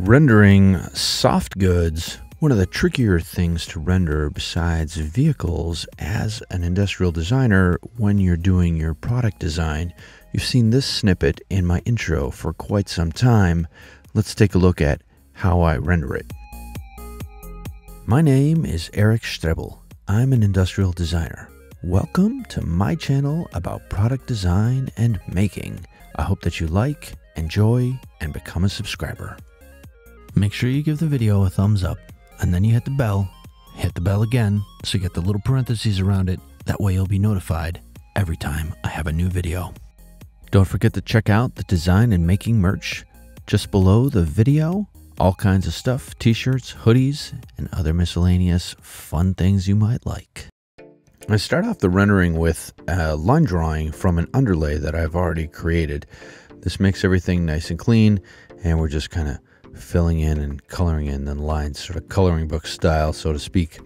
Rendering soft goods, one of the trickier things to render besides vehicles as an industrial designer when you're doing your product design. You've seen this snippet in my intro for quite some time. Let's take a look at how I render it. My name is Eric Strebel. I'm an industrial designer. Welcome to my channel about product design and making. I hope that you like, enjoy, and become a subscriber. Make sure you give the video a thumbs up, and then you hit the bell again, so you get the little parentheses around it. That way you'll be notified every time I have a new video. Don't forget to check out the design and making merch just below the video. All kinds of stuff, t-shirts, hoodies, and other miscellaneous fun things you might like. I start off the rendering with a line drawing from an underlay that I've already created. This makes everything nice and clean, and we're just kind of filling in and coloring in the lines, sort of coloring book style, so to speak.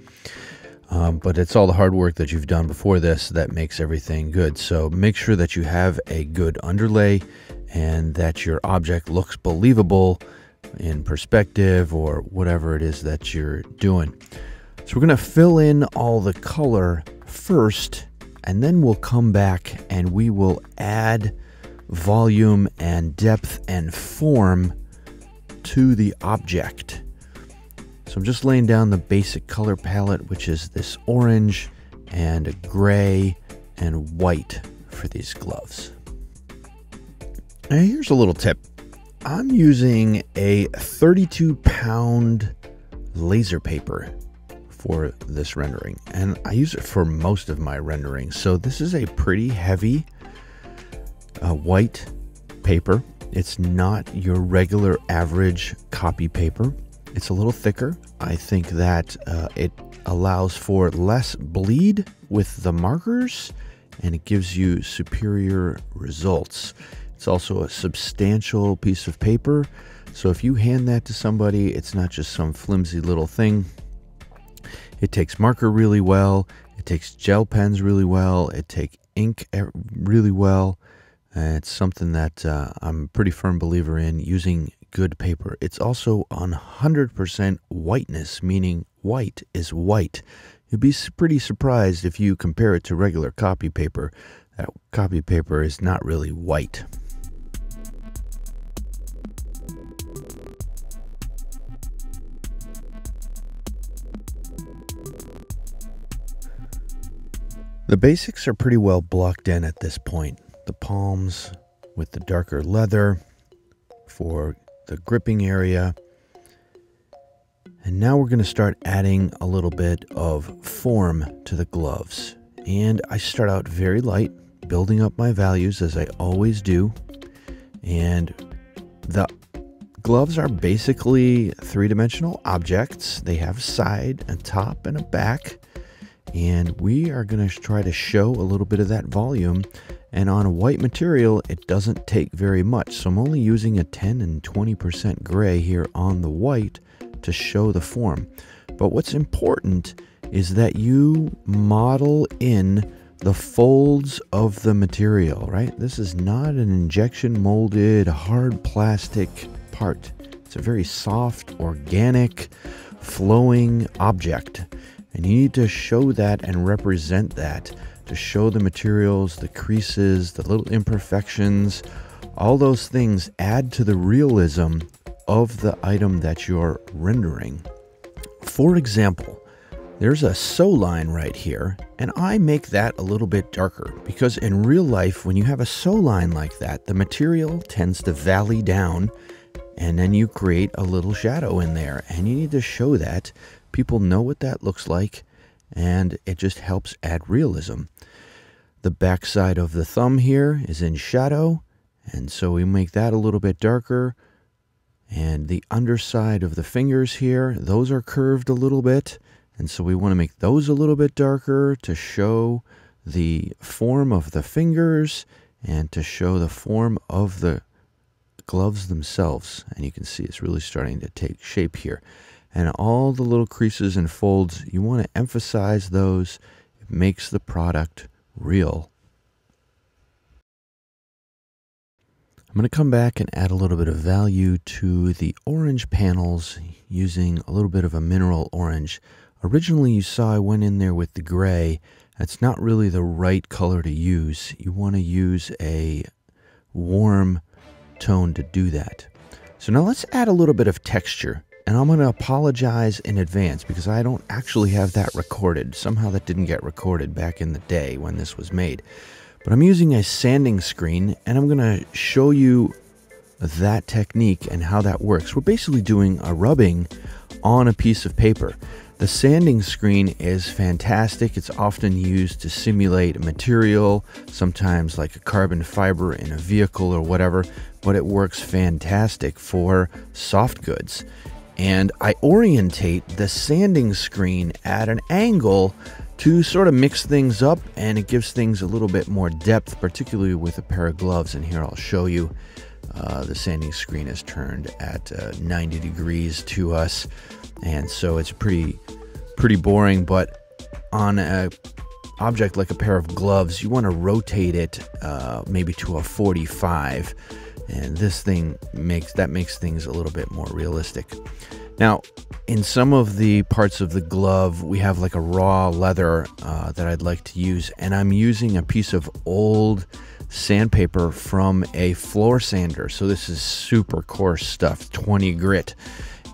But it's all the hard work that you've done before this that makes everything good. So make sure that you have a good underlay and that your object looks believable in perspective or whatever it is that you're doing. So we're going to fill in all the color first, and then we'll come back and we will add volume and depth and form to the object. So I'm just laying down the basic color palette, which is this orange and a gray and white for these gloves. Now here's a little tip. I'm using a 32-pound laser paper for this rendering, and I use it for most of my rendering. So this is a pretty heavy white paper. It's not your regular average copy paper. It's a little thicker. I think that it allows for less bleed with the markers, and it gives you superior results. It's also a substantial piece of paper. So if you hand that to somebody, it's not just some flimsy little thing. It takes marker really well. It takes gel pens really well. It takes ink really well. It's something that I'm a pretty firm believer in, using good paper. It's also 100% whiteness, meaning white is white. You'd be pretty surprised if you compare it to regular copy paper. That copy paper is not really white. The basics are pretty well blocked in at this point. The palms with the darker leather for the gripping area. And now we're going to start adding a little bit of form to the gloves. And I start out very light, building up my values as I always do. And the gloves are basically three-dimensional objects. They have a side, a top, and a back. And we are going to try to show a little bit of that volume. And on a white material, it doesn't take very much. So I'm only using a 10 and 20% gray here on the white to show the form. But what's important is that you model in the folds of the material, right? This is not an injection molded hard plastic part. It's a very soft, organic, flowing object. And you need to show that and represent that, to show the materials, the creases, the little imperfections. All those things add to the realism of the item that you're rendering. For example, there's a sew line right here, and I make that a little bit darker because in real life, when you have a sew line like that, the material tends to valley down, and then you create a little shadow in there, and you need to show that. People know what that looks like, and it just helps add realism. The backside of the thumb here is in shadow, and so we make that a little bit darker. And the underside of the fingers here, those are curved a little bit, and so we want to make those a little bit darker to show the form of the fingers and to show the form of the gloves themselves. And you can see it's really starting to take shape here. And all the little creases and folds, you want to emphasize those. It makes the product real. I'm going to come back and add a little bit of value to the orange panels using a little bit of a mineral orange. Originally, you saw I went in there with the gray. That's not really the right color to use. You want to use a warm tone to do that. So now let's add a little bit of texture. And I'm going to apologize in advance because I don't actually have that recorded. Somehow that didn't get recorded back in the day when this was made. But I'm using a sanding screen, and I'm going to show you that technique and how that works. We're basically doing a rubbing on a piece of paper. The sanding screen is fantastic. It's often used to simulate a material, sometimes like a carbon fiber in a vehicle or whatever, but it works fantastic for soft goods. And I orientate the sanding screen at an angle to sort of mix things up, and it gives things a little bit more depth, particularly with a pair of gloves. And here I'll show you the sanding screen is turned at 90 degrees to us, and so it's pretty boring. But on a object like a pair of gloves, you want to rotate it maybe to a 45, and this thing makes things a little bit more realistic. Now, in some of the parts of the glove, we have like a raw leather that I'd like to use, and I'm using a piece of old sandpaper from a floor sander. So this is super coarse stuff, 20 grit,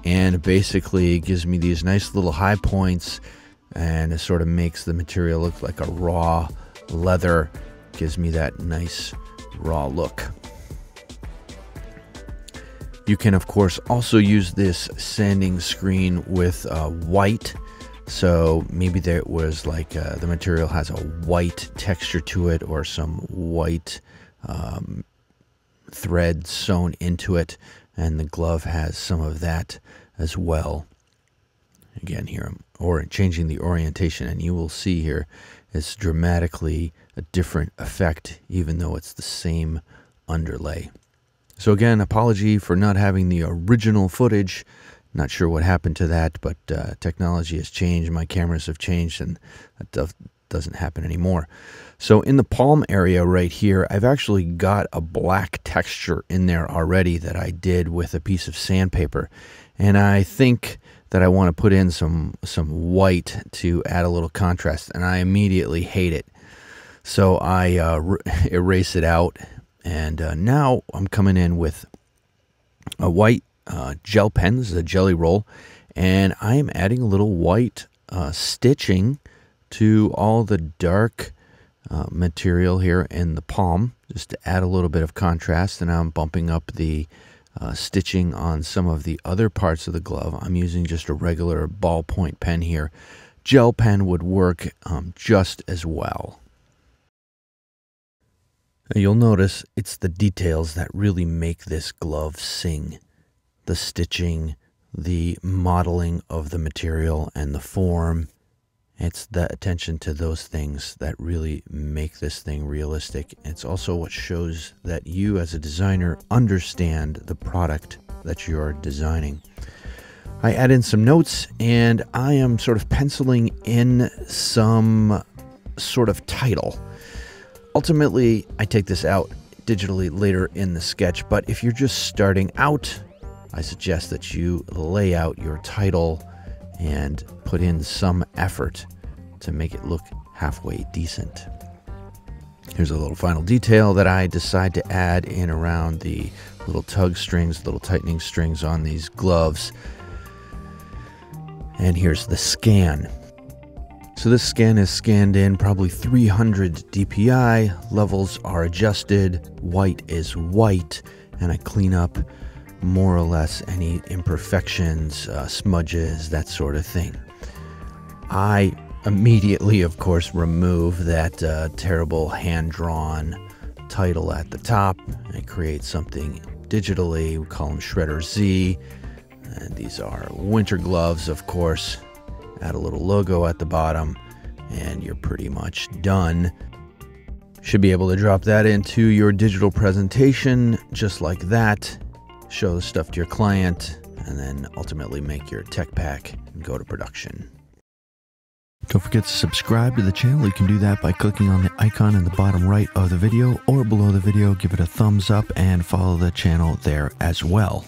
and basically it gives me these nice little high points, and it sort of makes the material look like a raw leather. Gives me that nice raw look. You can, of course, also use this sanding screen with white. So maybe there was like the material has a white texture to it, or some white thread sewn into it. And the glove has some of that as well. Again, here I'm changing the orientation, and you will see here it's dramatically a different effect, even though it's the same underlay. So again, apology for not having the original footage. Not sure what happened to that, but technology has changed. My cameras have changed, and that doesn't happen anymore. So in the palm area right here, I've actually got a black texture in there already that I did with a piece of sandpaper. And I think that I want to put in some white to add a little contrast, and I immediately hate it. So I erase it out. And now I'm coming in with a white gel pen. This is a jelly roll. And I am adding a little white stitching to all the dark material here in the palm, just to add a little bit of contrast. And now I'm bumping up the stitching on some of the other parts of the glove. I'm using just a regular ballpoint pen here. Gel pen would work just as well. You'll notice it's the details that really make this glove sing. The stitching, the modeling of the material and the form. It's the attention to those things that really make this thing realistic. It's also what shows that you as a designer understand the product that you're designing. I add in some notes, and I am sort of penciling in some sort of title. Ultimately, I take this out digitally later in the sketch, but if you're just starting out, I suggest that you lay out your title and put in some effort to make it look halfway decent. Here's a little final detail that I decide to add in around the little tug strings, little tightening strings on these gloves. And here's the scan. So this scan is scanned in probably 300 DPI, levels are adjusted, white is white, and I clean up more or less any imperfections, smudges, that sort of thing. I immediately, of course, remove that terrible hand-drawn title at the top and create something digitally. We call them Shredder Z, and these are winter gloves, of course. Add a little logo at the bottom, and you're pretty much done. Should be able to drop that into your digital presentation just like that, show the stuff to your client, and then ultimately make your tech pack and go to production. Don't forget to subscribe to the channel. You can do that by clicking on the icon in the bottom right of the video or below the video. Give it a thumbs up and follow the channel there as well.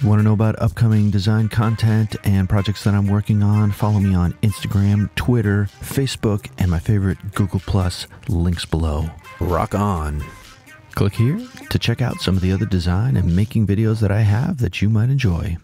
You want to know about upcoming design content and projects that I'm working on? Follow me on Instagram, Twitter, Facebook, and my favorite Google+. Links below. Rock on. Click here to check out some of the other design and making videos that I have that you might enjoy.